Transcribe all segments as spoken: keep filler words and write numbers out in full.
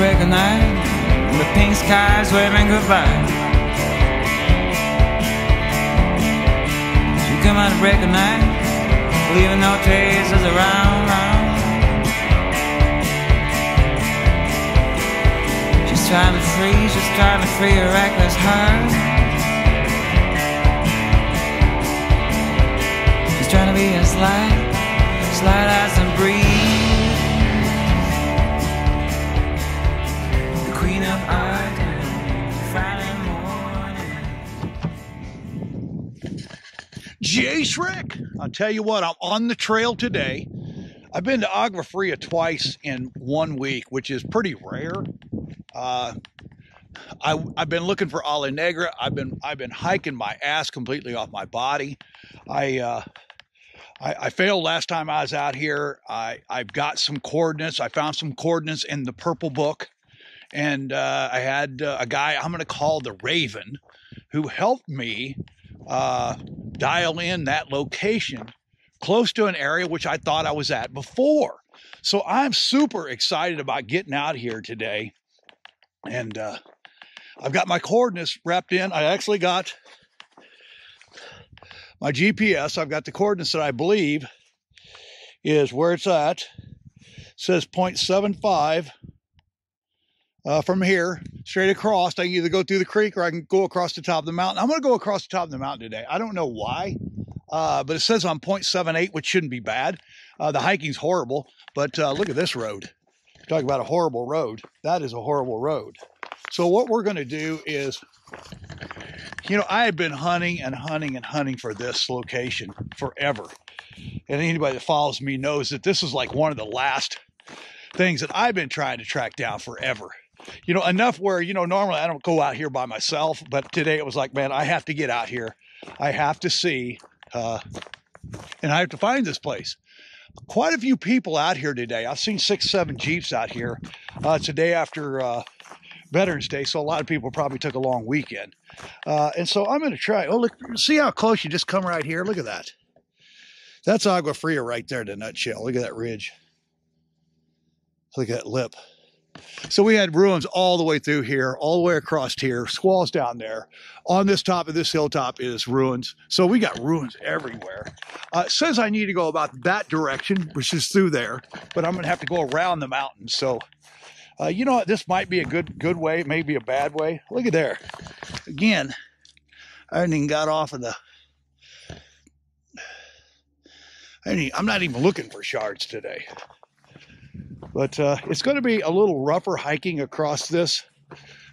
break of night, and the pink sky's waving goodbye. She come out at break of night, leaving no traces around, around. She's trying to free, she's trying to free her reckless heart. She's trying to be as light, as light as a breeze. Jace Rick, I'll tell you what, I'm on the trail today. I've been to Agua Fria twice in one week, which is pretty rare. Uh, I, I've been looking for Olla Negra. I've been I've been hiking my ass completely off my body. I uh, I, I failed last time I was out here. I I've got some coordinates. I found some coordinates in the purple book, and uh, I had uh, a guy I'm going to call the Raven, who helped me uh, dial in that location close to an area which I thought I was at before. So I'm super excited about getting out here today. And uh, I've got my coordinates wrapped in. I actually got my G P S. I've got the coordinates that I believe is where it's at. It says zero point seven five uh, from here. Straight across, I can either go through the creek or I can go across the top of the mountain. I'm going to go across the top of the mountain today. I don't know why, uh, but it says I'm zero point seven eight, which shouldn't be bad. Uh, the hiking's horrible, but uh, look at this road. Talk about a horrible road. That is a horrible road. So what we're going to do is, you know, I have been hunting and hunting and hunting for this location forever. And anybody that follows me knows that this is like one of the last things that I've been trying to track down forever. You know, enough where, you know, normally I don't go out here by myself, but today it was like, man, I have to get out here. I have to see, uh, and I have to find this place. Quite a few people out here today. I've seen six, seven Jeeps out here. Uh, it's a day after uh, Veterans Day, so a lot of people probably took a long weekend. Uh, and so I'm going to try. Oh, look, see how close you just come right here? Look at that. That's Agua Fria right there in a nutshell. Look at that ridge. Look at that lip. So we had ruins all the way through here, all the way across here, squalls down there. On this top of this hilltop is ruins. So we got ruins everywhere. Uh, it says I need to go about that direction, which is through there, but I'm going to have to go around the mountain. So, uh, you know what? This might be a good, good way. It may be a bad way. Look at there. Again, I haven't even got off of the... I mean, I'm not even looking for shards today. But uh, it's going to be a little rougher hiking across this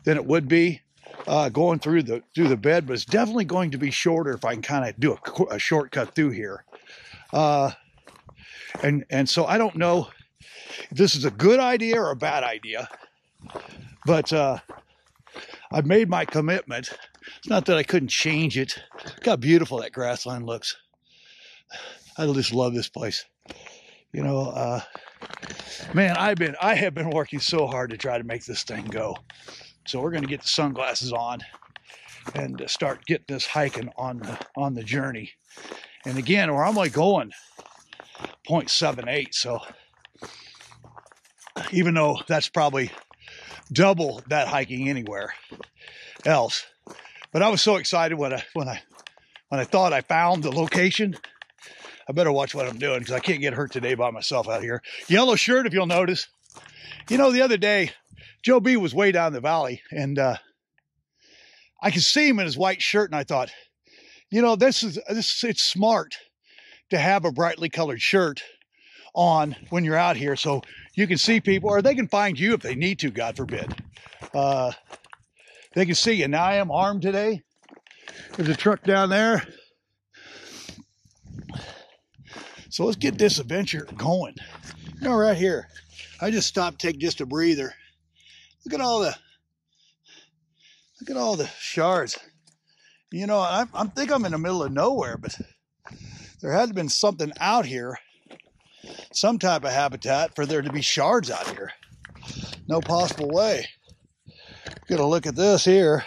than it would be uh, going through the through the bed. But it's definitely going to be shorter if I can kind of do a, a shortcut through here. Uh, and and so I don't know if this is a good idea or a bad idea. But uh, I've made my commitment. It's not that I couldn't change it. Look how beautiful that grassland looks. I just love this place. You know... Uh, Man, I've been, I have been working so hard to try to make this thing go. So we're going to get the sunglasses on and start getting this hiking on the, on the journey. And again, we're only going zero point seven eight. So even though that's probably double that hiking anywhere else, but I was so excited when I, when I, when I thought I found the location. I better watch what I'm doing because I can't get hurt today by myself out here. Yellow shirt, if you'll notice. You know, the other day, Joe B was way down the valley, and uh, I could see him in his white shirt, and I thought, you know, this is this it's smart to have a brightly colored shirt on when you're out here so you can see people, or they can find you if they need to, God forbid. Uh, they can see you. Now I am armed today. There's a truck down there. So let's get this adventure going. You know, right here, I just stopped, take just a breather. Look at all the, look at all the shards. You know, I, I think I'm in the middle of nowhere, but there had been something out here, some type of habitat for there to be shards out here. No possible way. Got to look at this here.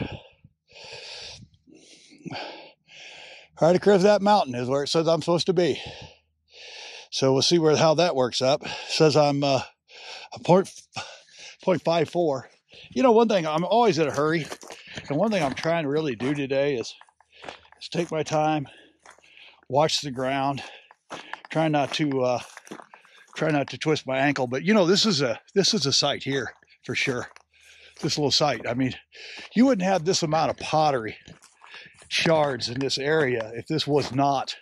Right across that mountain is where it says I'm supposed to be. So we'll see where how that works up. It says I'm uh, point five four. You know, one thing, I'm always in a hurry, and one thing I'm trying to really do today is, is take my time, watch the ground, try not to uh, try not to twist my ankle. But you know, this is a this is a sight here for sure. This little site. I mean, you wouldn't have this amount of pottery shards in this area if this was not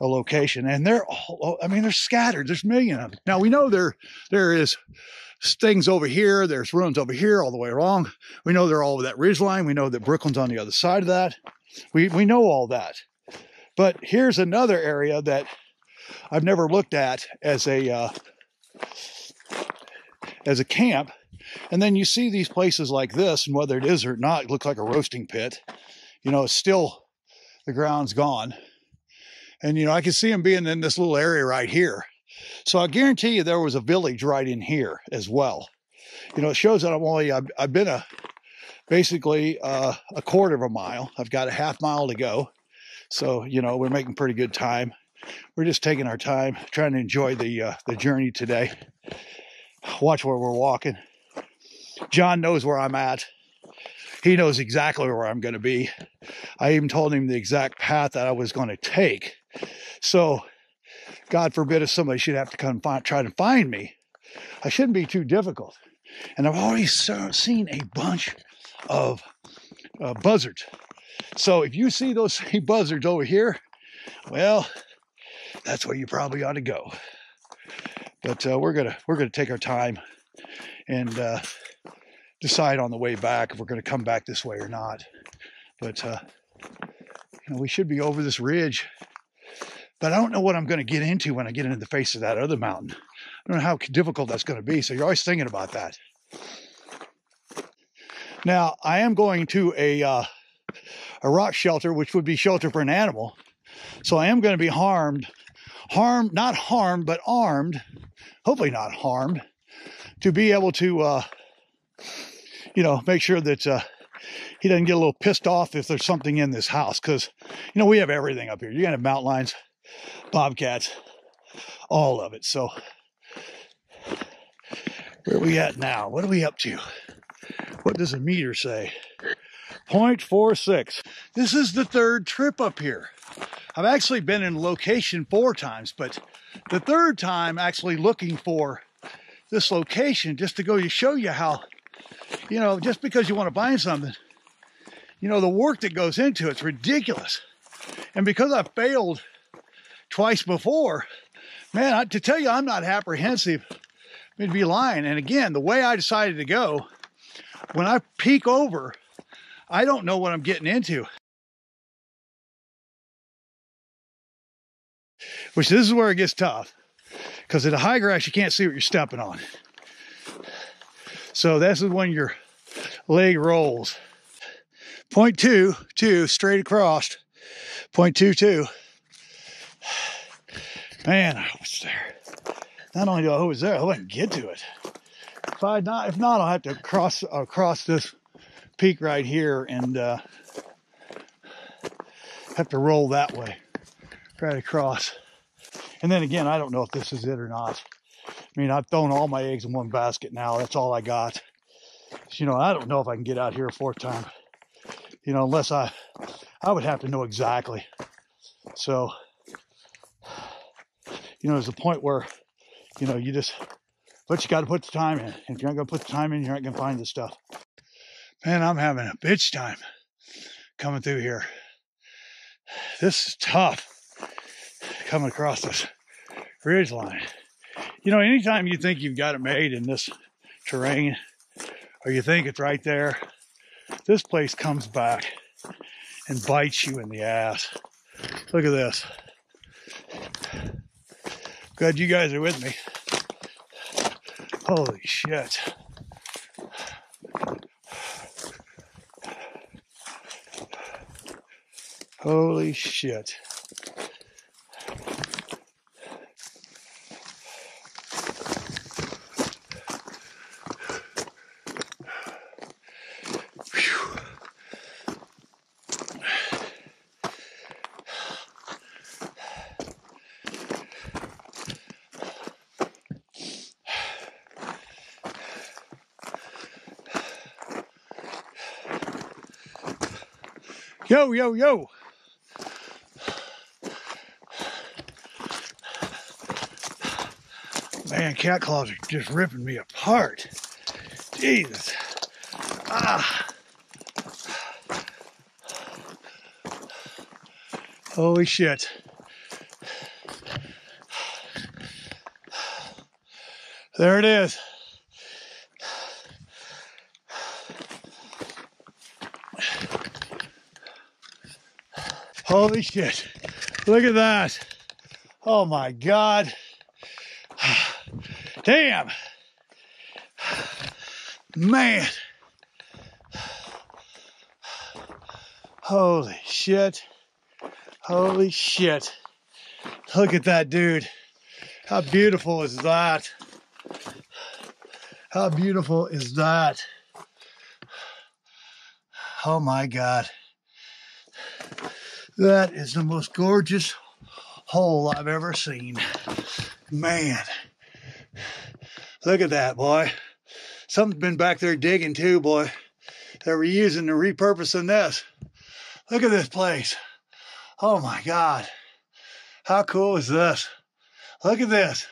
a location. And they're all, I mean, they're scattered. There's a million of them. Now we know there there is things over here. There's ruins over here all the way along. We know they're all over that ridgeline. We know that Brookland's on the other side of that. We, we know all that. But here's another area that I've never looked at as a, uh, as a camp. And then you see these places like this, and whether it is or not, it looks like a roasting pit. You know, it's still, the ground's gone. And, you know, I can see them being in this little area right here. So I guarantee you there was a village right in here as well. You know, it shows that I'm only, I've, I've been a, basically uh, a quarter of a mile. I've got a half mile to go. So, you know, we're making pretty good time. We're just taking our time, trying to enjoy the, uh, the journey today. Watch where we're walking. John knows where I'm at. He knows exactly where I'm going to be. I even told him the exact path that I was going to take. So, God forbid if somebody should have to come find, try to find me, I shouldn't be too difficult. And I've already seen a bunch of uh, buzzards. So, if you see those same buzzards over here, well, that's where you probably ought to go. But uh, we're gonna we're gonna take our time and. Uh, decide on the way back if we're going to come back this way or not. But uh, you know, we should be over this ridge, but I don't know what I'm going to get into when I get into the face of that other mountain. I don't know how difficult that's going to be, so you're always thinking about that. Now, I am going to a, uh, a rock shelter, which would be shelter for an animal, so I am going to be harmed, harmed, not harmed, but armed, hopefully not harmed, to be able to uh, you know, make sure that uh, he doesn't get a little pissed off if there's something in this house. Because, you know, we have everything up here. You're going to have mountain lions, bobcats, all of it. So, where are we at now? What are we up to? What does a meter say? point four six. This is the third trip up here. I've actually been in location four times, but the third time actually looking for this location just to go to show you how... You know, just because you want to find something, you know, the work that goes into it's ridiculous. And because I failed twice before, man, I, to tell you, I'm not apprehensive, it'd be lying. And again, the way I decided to go, when I peek over, I don't know what I'm getting into. Which this is where it gets tough, because in the high grass, you can't see what you're stepping on. So this is when your leg rolls. point two two, straight across. point two two. Man, I was there. Not only do I hope it's there, I wouldn't get to it. If I not, if not, I'll have to cross across this peak right here and uh, have to roll that way, right across. And then again, I don't know if this is it or not. I mean, I've thrown all my eggs in one basket now. That's all I got. You know, I don't know if I can get out here a fourth time. You know, unless I, I would have to know exactly. So, you know, there's a point where, you know, you just, but you got to put the time in. If you're not going to put the time in, you're not going to find this stuff. Man, I'm having a bitch time coming through here. This is tough coming across this ridge line. You know, anytime you think you've got it made in this terrain, or you think it's right there, this place comes back and bites you in the ass. Look at this. Glad you guys are with me. Holy shit. Holy shit. Yo, yo, yo. Man, cat claws are just ripping me apart. Jesus. Ah. Holy shit. There it is. Holy shit. Look at that. Oh my God. Damn. Man. Holy shit. Holy shit. Look at that dude. How beautiful is that? How beautiful is that? Oh my God. That is the most gorgeous hole I've ever seen. Man, look at that, boy. Something's been back there digging too, boy. They were using and repurposing this. Look at this place. Oh my God. How cool is this? Look at this.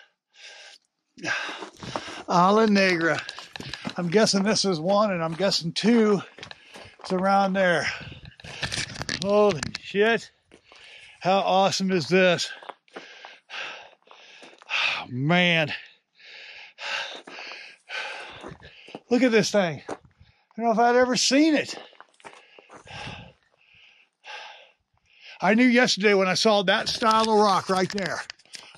Olla Negra. I'm guessing this is one, and I'm guessing two is around there. Holy shit. How awesome is this? Oh, man. Look at this thing. I don't know if I'd ever seen it. I knew yesterday when I saw that style of rock right there,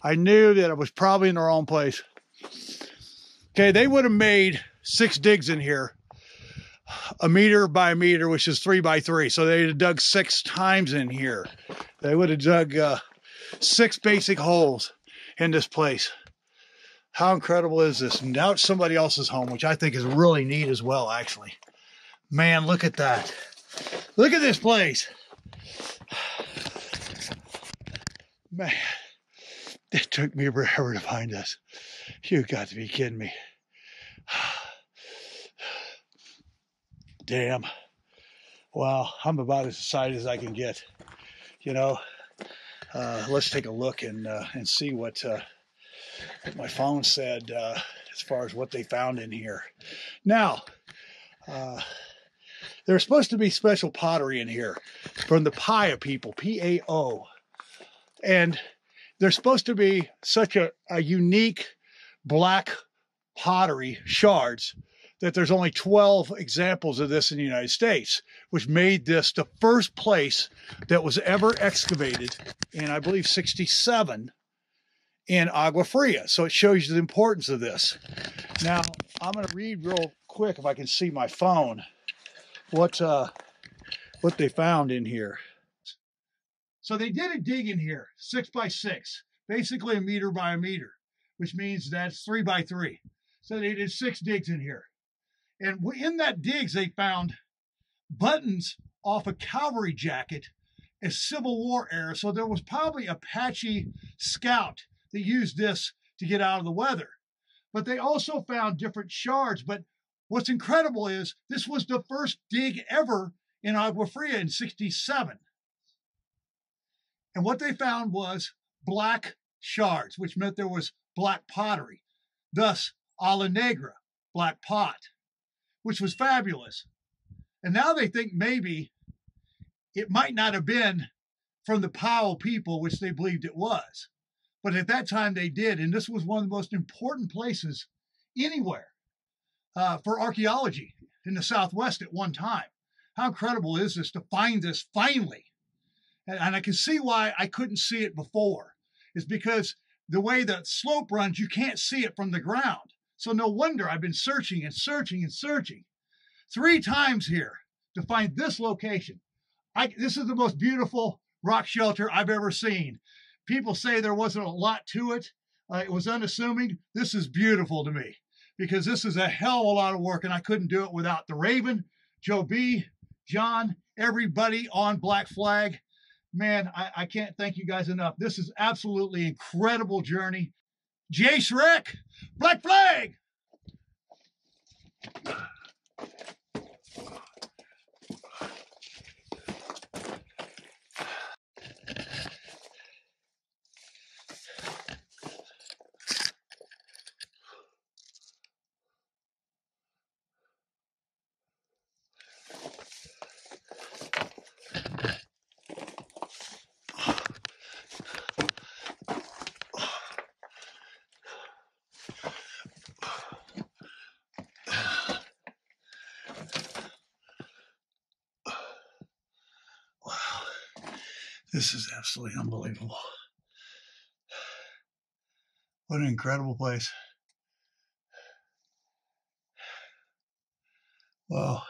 I knew that I was probably in the wrong place. Okay, they would have made six digs in here. A meter by a meter, which is three by three. So they'd have dug six times in here. They would have dug uh, six basic holes in this place. How incredible is this? And now it's somebody else's home, which I think is really neat as well, actually. Man, look at that. Look at this place. Man, it took me forever to find this. You got to be kidding me. Damn. Well, I'm about as excited as I can get, you know. Uh, let's take a look and uh, and see what, uh, what my phone said uh, as far as what they found in here. Now, uh, there's supposed to be special pottery in here from the Paya people, P A O. And there's supposed to be such a, a unique black pottery shards that there's only twelve examples of this in the United States, which made this the first place that was ever excavated in, I believe, sixty-seven in Agua Fria. So it shows you the importance of this. Now, I'm going to read real quick, if I can see my phone, what, uh, what they found in here. So they did a dig in here, six by six, basically a meter by a meter, which means that's three by three. So they did six digs in here. And in that digs, they found buttons off a cavalry jacket as Civil War era. So there was probably an Apache scout that used this to get out of the weather. But they also found different shards. But what's incredible is this was the first dig ever in Agua Fria in sixty-seven. And what they found was black shards, which meant there was black pottery. Thus, Olla Negra, black pot, which was fabulous. And now they think maybe it might not have been from the Powell people, which they believed it was. But at that time they did, and this was one of the most important places anywhere uh, for archaeology in the Southwest at one time. How incredible is this to find this finally? And, and I can see why I couldn't see it before. It's because the way the slope runs, you can't see it from the ground. So no wonder I've been searching and searching and searching three times here to find this location. I, this is the most beautiful rock shelter I've ever seen. People say there wasn't a lot to it. Uh, it was unassuming. This is beautiful to me because this is a hell of a lot of work, and I couldn't do it without the Raven, Joe B, John, everybody on Black Flag. Man, I, I can't thank you guys enough. This is absolutely incredible journey. Jace Rick, Black Flag. Wow. This is absolutely unbelievable. What an incredible place. Wow.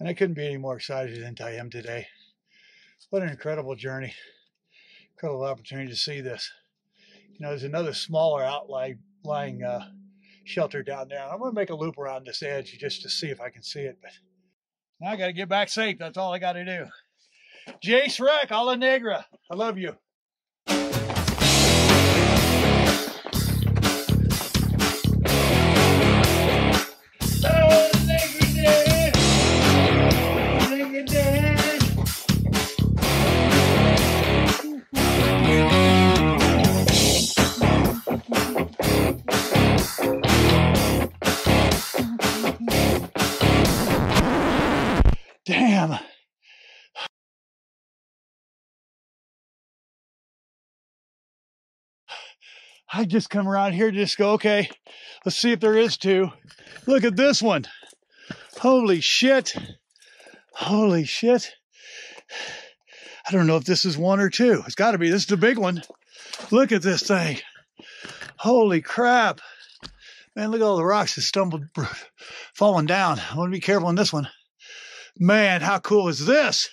And I couldn't be any more excited than I am today. What an incredible journey. Incredible opportunity to see this. You know, there's another smaller outlying uh, shelter down there. I'm going to make a loop around this edge just to see if I can see it. But now I got to get back safe. That's all I got to do. Jace Rick, Olla Negra. I love you. Damn. I just come around here and just go, okay, let's see if there is two. Look at this one. Holy shit. Holy shit. I don't know if this is one or two. It's got to be. This is the big one. Look at this thing. Holy crap. Man, look at all the rocks that stumbled, falling down. I want to be careful on this one. Man, how cool is this?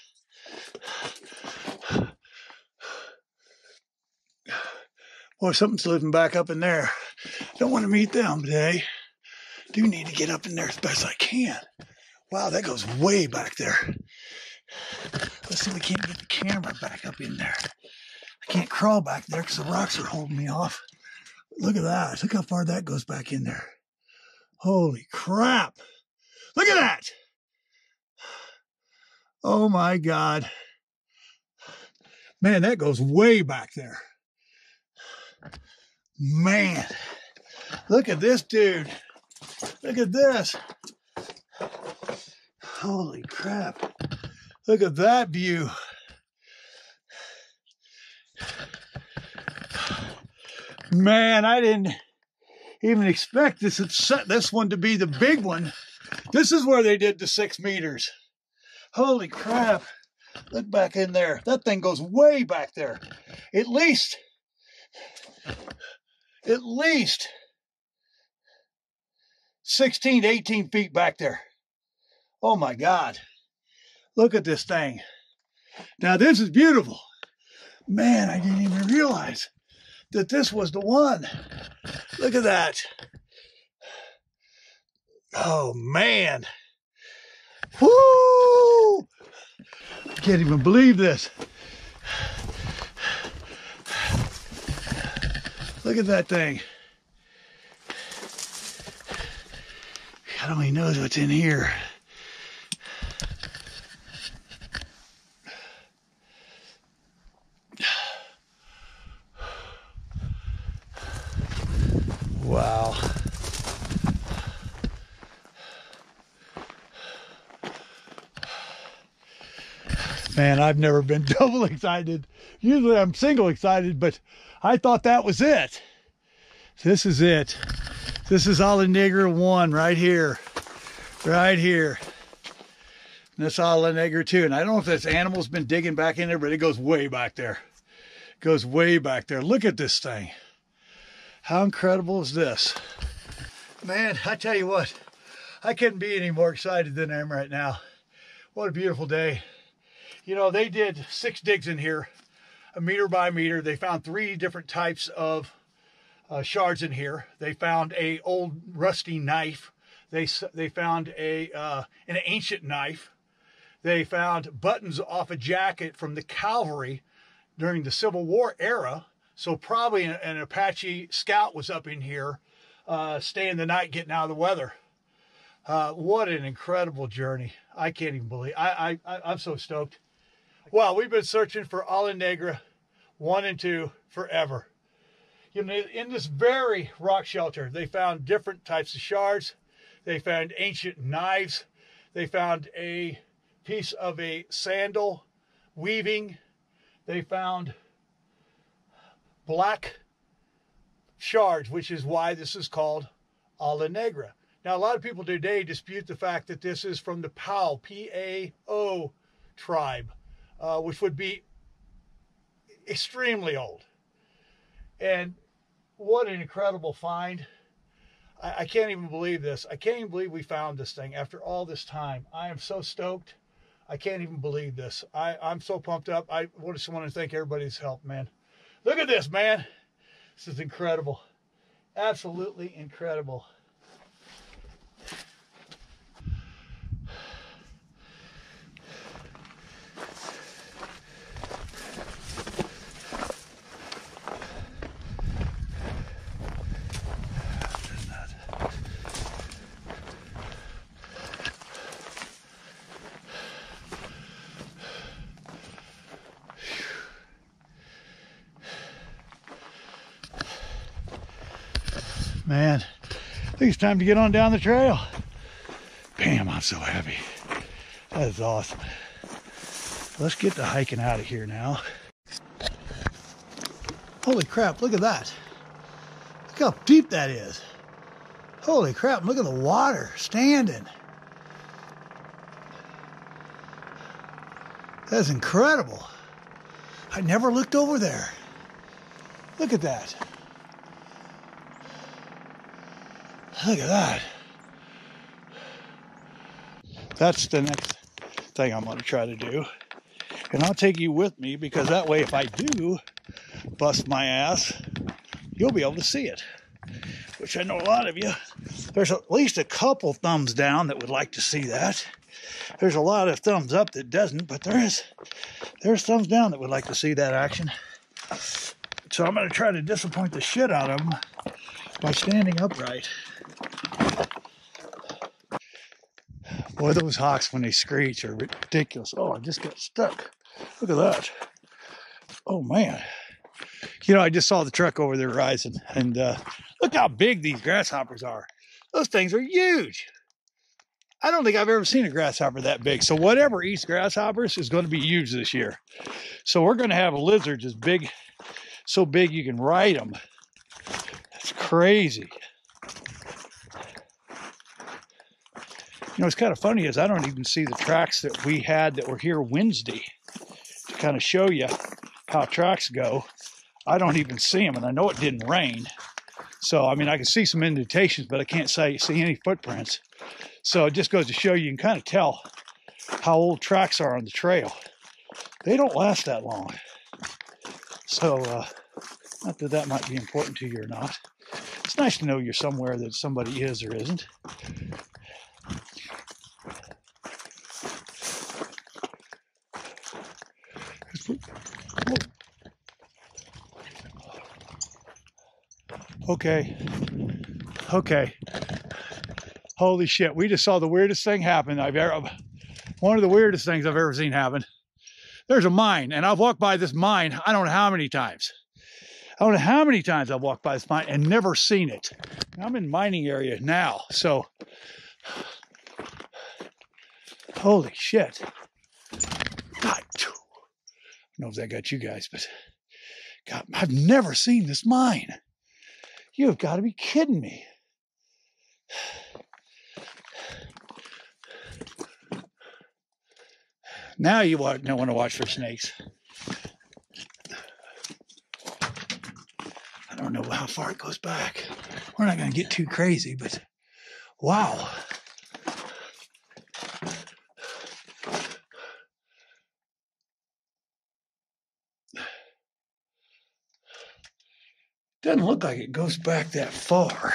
Boy, something's living back up in there. Don't want to meet them today. Do need to get up in there as best I can. Wow, that goes way back there. Let's see if we can't get the camera back up in there. I can't crawl back there because the rocks are holding me off. Look at that. Look how far that goes back in there. Holy crap. Look at that. Oh my God. Man, that goes way back there. Man, look at this dude. Look at this. Holy crap. Look at that view. Man, I didn't even expect this, this one to be the big one. This is where they did the six meters. Holy crap. Look back in there. That thing goes way back there. At least, at least sixteen to eighteen feet back there. Oh my God. Look at this thing. Now this is beautiful. Man, I didn't even realize that this was the one. Look at that. Oh man. Woo! Can't even believe this. Look at that thing. God only knows what's in here. Wow. Man, I've never been double excited. Usually I'm single excited, but I thought that was it. This is it. This is Olla Negra one right here. Right here. And that's Olla Negra two. And I don't know if this animal's been digging back in there, but it goes way back there. It goes way back there. Look at this thing. How incredible is this? Man, I tell you what, I couldn't be any more excited than I am right now. What a beautiful day. you know, they did six digs in here, a meter by meter. They found three different types of uh, shards in here. They found a old rusty knife. They, they found a uh, an ancient knife. They found buttons off a jacket from the cavalry during the Civil War era. So probably an, an Apache scout was up in here, uh, staying the night, getting out of the weather. Uh, what an incredible journey. I can't even believe it. I, I, I'm so stoked. Well, we've been searching for Olla Negra one and two forever. You know, in this very rock shelter, they found different types of shards. They found ancient knives. They found a piece of a sandal weaving. They found black shards, which is why this is called Olla Negra. Now, a lot of people today dispute the fact that this is from the Pao, P A O tribe, uh, which would be extremely old. And what an incredible find. I, I can't even believe this. I can't even believe we found this thing after all this time. I am so stoked. I can't even believe this. I, I'm so pumped up. I just want to thank everybody's help, man. Look at this, man. This is incredible. Absolutely incredible. Man, I think it's time to get on down the trail. Bam, I'm so happy. That is awesome. Let's get the hiking out of here now. Holy crap, look at that. Look how deep that is. Holy crap, look at the water standing. That's incredible. I never looked over there. Look at that. Look at that. That's the next thing I'm going to try to do. And I'll take you with me, because that way if I do bust my ass, you'll be able to see it. Which I know a lot of you. There's at least a couple thumbs down that would like to see that. There's a lot of thumbs up that doesn't, but there is, there's thumbs down that would like to see that action. So I'm going to try to disappoint the shit out of them by standing upright. Boy, those hawks, when they screech, are ridiculous. Oh, I just got stuck. Look at that. Oh, man. You know, I just saw the truck over the horizon, and uh, look how big these grasshoppers are. Those things are huge. I don't think I've ever seen a grasshopper that big. So whatever eats grasshoppers is going to be huge this year. So we're going to have lizards as big, so big you can ride them. That's crazy. You know, it's kind of funny is I don't even see the tracks that we had that were here Wednesday to kind of show you how tracks go. I don't even see them, and I know it didn't rain. So, I mean, I can see some indentations, but I can't say see any footprints. So it just goes to show you, you can kind of tell how old tracks are on the trail. They don't last that long. So, uh, not that that might be important to you or not. It's nice to know you're somewhere that somebody is or isn't. Okay, okay. Holy shit, we just saw the weirdest thing happen I've ever, one of the weirdest things I've ever seen happen. There's a mine, and I've walked by this mine, I don't know how many times. I don't know how many times I've walked by this mine and never seen it. I'm in mining area now, so. Holy shit. God, I don't know if that got you guys, but God, I've never seen this mine. You've got to be kidding me. Now you want, don't want to watch for snakes. I don't know how far it goes back. We're not going to get too crazy, but wow. Doesn't look like it goes back that far.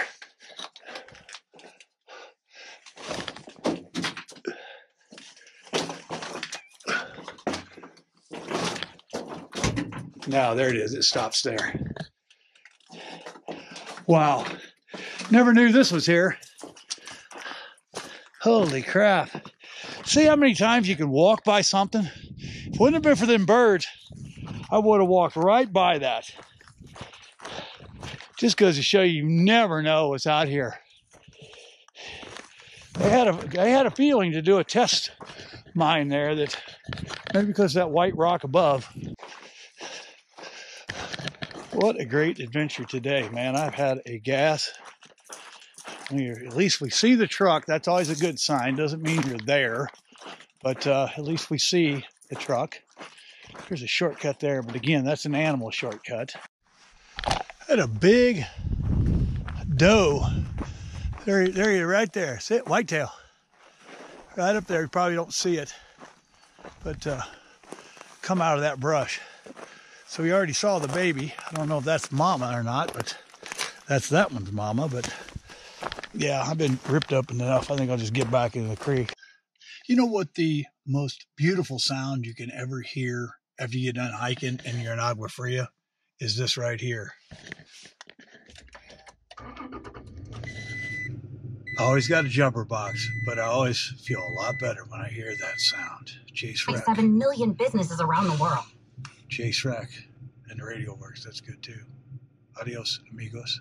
Now, there it is. It stops there. Wow. Never knew this was here. Holy crap. See how many times you can walk by something? If it wouldn't have been for them birds, I would have walked right by that. Just goes to show you, you never know what's out here. They had a, they had a feeling to do a test mine there, that maybe because of that white rock above. What a great adventure today, man. I've had a gas. At least we see the truck. That's always a good sign. Doesn't mean you're there, but uh, at least we see the truck. There's a shortcut there, but again, that's an animal shortcut. I had a big doe. There, there you are right there. See it? Whitetail. Right up there. You probably don't see it, but uh, come out of that brush. So we already saw the baby. I don't know if that's mama or not, but that's that one's mama. But yeah, I've been ripped up enough. I think I'll just get back into the creek. You know what the most beautiful sound you can ever hear after you're done hiking and you're in Agua Fria is this right here. I always got a jumper box, but I always feel a lot better when I hear that sound. Jace Rick. Seven million businesses around the world. Jace Rick and the radio works. That's good too. Adios, amigos.